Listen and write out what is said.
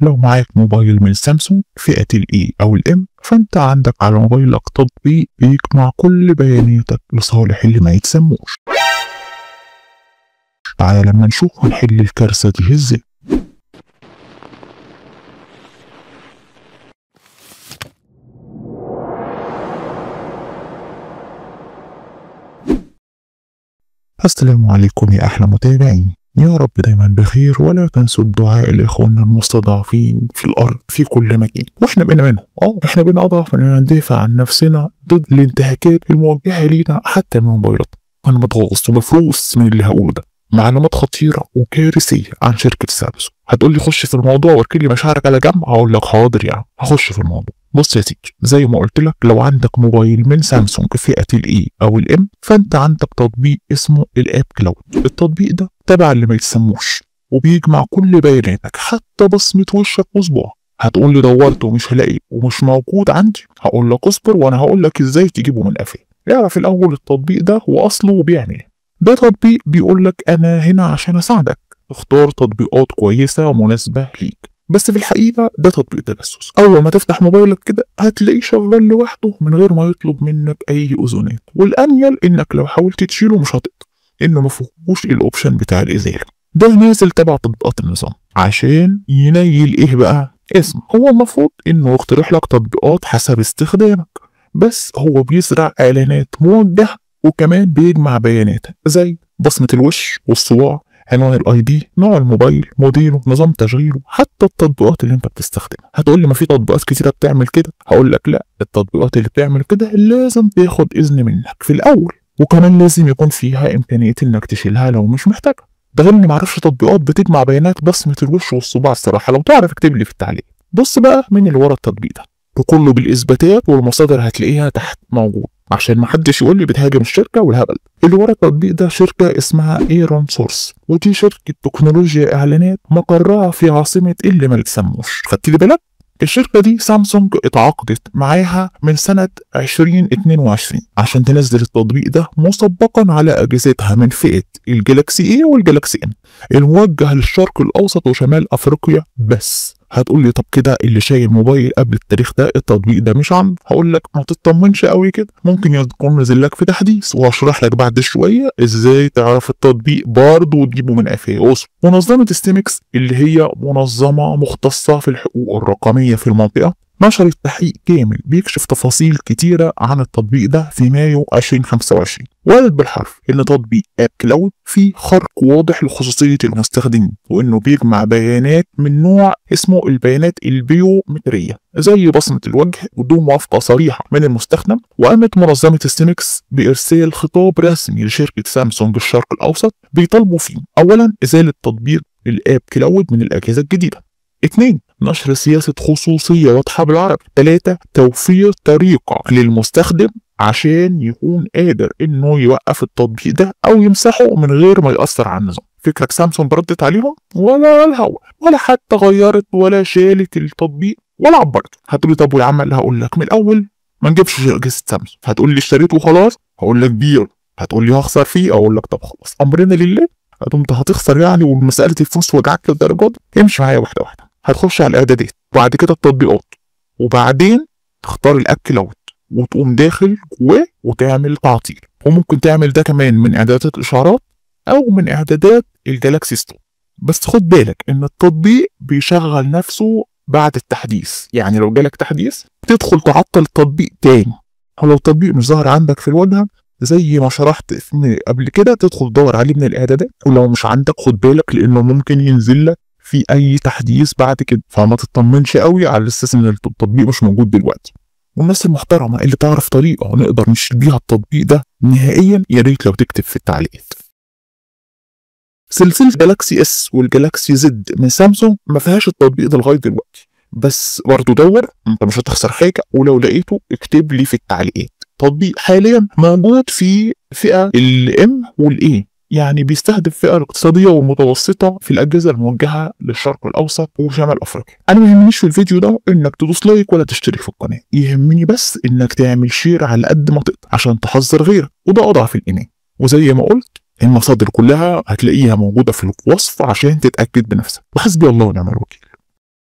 لو معاك موبايل من سامسونج فئة الاي او الام، فانت عندك على موبايلك تطبيق بيجمع كل بياناتك لصالح اللي ما يتسموش. تعالى لما نشوف هنحل الكارثة دي ازاي. السلام عليكم يا أحلى متابعين، يا رب دايما بخير، ولا تنسوا الدعاء لإخواننا المستضعفين في الأرض في كل مكان، وإحنا بقينا منهم، إحنا بقينا أضعف إننا ندافع عن نفسنا ضد الانتهاكات الموجهة لينا حتى من موبايلاتنا. أنا متغاظ ومفروس من اللي هقوله ده، معلومات خطيرة وكارثية عن شركة سامسونج. هتقول لي خش في الموضوع واركن لي مشاعرك على جنب، هقول لك حاضر يعني هخش في الموضوع. بص يا سيدي، زي ما قلت لك لو عندك موبايل من سامسونج فئة الاي او الام، فانت عندك تطبيق اسمه الاب كلاود. التطبيق ده تبع اللي ما يتسموش وبيجمع كل بياناتك حتى بصمة وشك وصباعك. هتقول لي دورت ومش هلاقي ومش موجود عندي، هقول لك اصبر وانا هقول لك ازاي تجيبه من قفاه. اعرف الاول التطبيق ده واصله وبيعمل ايه. ده تطبيق بيقول لك انا هنا عشان اساعدك، اختار تطبيقات كويسة مناسبة ليك. بس في الحقيقة ده تطبيق تجسس. أول ما تفتح موبايلك كده هتلاقيه شغال لوحده من غير ما يطلب منك أي أذونات، والأنيل إنك لو حاولت تشيله مش هتقدر، إنه مفيهوش الأوبشن بتاع الإزالة. ده نازل تبع تطبيقات النظام عشان ينيل إيه بقى؟ اسم. هو المفروض إنه يقترح لك تطبيقات حسب استخدامك، بس هو بيزرع إعلانات موجهة وكمان بيجمع بياناتك زي بصمة الوش والصباع، عنوان الاي دي، نوع الموبايل، موديله، نظام تشغيله، حتى التطبيقات اللي انت بتستخدمها. هتقول لي ما في تطبيقات كتيره بتعمل كده، هقول لك لا، التطبيقات اللي بتعمل كده لازم تاخد اذن منك في الاول، وكمان لازم يكون فيها امكانيه انك تشيلها لو مش محتاجها. ده غير اني ما اعرفش تطبيقات بتجمع بيانات بصمه الوش والصباع الصراحه، لو تعرف اكتب لي في التعليق. بص بقى مين اللي ورا التطبيق ده، وكله بالاثباتات والمصادر هتلاقيها تحت موجود، عشان محدش يقول لي بتهاجم الشركه والهبل. اللي ورا التطبيق ده شركه اسمها ايرون سورس، ودي شركه تكنولوجيا اعلانات مقرها في عاصمه اللي ما يتسموش. خدت بالك؟ الشركه دي سامسونج اتعاقدت معاها من سنه 2022 عشان تنزل التطبيق ده مسبقا على اجهزتها من فئه الجلاكسي A والجلاكسي M، الموجه للشرق الاوسط وشمال افريقيا بس. هتقول لي طب كده اللي شايل موبايل قبل التاريخ ده التطبيق ده مش عم، هقول لك ما تطمنش قوي كده، ممكن يكون نزل لك في تحديث، وهشرح لك بعد شويه ازاي تعرف التطبيق برضه وتجيبه من قفاه. منظمه سيستميكس اللي هي منظمه مختصه في الحقوق الرقميه في المنطقه نشرت تحقيق كامل بيكشف تفاصيل كتيره عن التطبيق ده في مايو 2025، وقالت بالحرف ان تطبيق اب كلاود فيه خرق واضح لخصوصيه المستخدمين، وانه بيجمع بيانات من نوع اسمه البيانات البيومتريه زي بصمه الوجه بدون موافقه صريحه من المستخدم. وقامت منظمه سيستميكس بارسال خطاب رسمي لشركه سامسونج الشرق الاوسط بيطالبوا فيه اولا ازاله تطبيق الاب كلاود من الاجهزه الجديده، 2 نشر سياسة خصوصية واضحة بالعربي، 3 توفير طريقة للمستخدم عشان يكون قادر انه يوقف التطبيق ده او يمسحه من غير ما يأثر على النظام. فكرك سامسونج ردت عليهم؟ ولا الهوا، ولا حتى غيرت ولا شالت التطبيق ولا عبرت. هتقول لي طب ويا عم، هقول لك من الاول ما نجيبش اجهزة سامسونج. هتقول لي اشتريته وخلاص، هقول لك بير. هتقول لي هخسر فيه، اقول لك طب خلاص امرنا لله، انت هتخسر يعني ومسألة الفلوس وجعك للدرجة دي؟ امشي معايا واحدة واحدة. هتخش على الاعدادات وبعد كده التطبيقات، وبعدين تختار الاب كلاود وتقوم داخل جواه وتعمل تعطيل، وممكن تعمل ده كمان من اعدادات الاشعارات او من اعدادات الجلاكسي ستور. بس خد بالك ان التطبيق بيشغل نفسه بعد التحديث، يعني لو جالك تحديث تدخل تعطل التطبيق تاني، او لو التطبيق مش ظاهر عندك في الواجهه زي ما شرحت قبل كده تدخل تدور عليه من الاعدادات، ولو مش عندك خد بالك لانه ممكن ينزل لك في اي تحديث بعد كده، فما تطمنش قوي على اساس ان التطبيق مش موجود دلوقتي. والناس المحترمه اللي تعرف طريقه نقدر نشيل بيها التطبيق ده نهائيا، يا ريت لو تكتب في التعليقات. سلسله جالاكسي اس والجالاكسي زد من سامسونج ما فيهاش التطبيق ده لغايه دلوقتي، بس برضه دور، انت مش هتخسر حاجه، ولو لقيته اكتب لي في التعليقات. تطبيق حاليا موجود في فئه الام والاي، يعني بيستهدف فئة الاقتصادية والمتوسطة في الأجهزة الموجهة للشرق الأوسط وشمال أفريقيا. أنا ما يهمنيش في الفيديو ده إنك تدوس لايك ولا تشترك في القناة، يهمني بس إنك تعمل شير على قد ما تقدر عشان تحذر غيرك، وده أضعف الإيمان. وزي ما قلت المصادر كلها هتلاقيها موجودة في الوصف عشان تتأكد بنفسك، وحسبي الله ونعم الوكيل.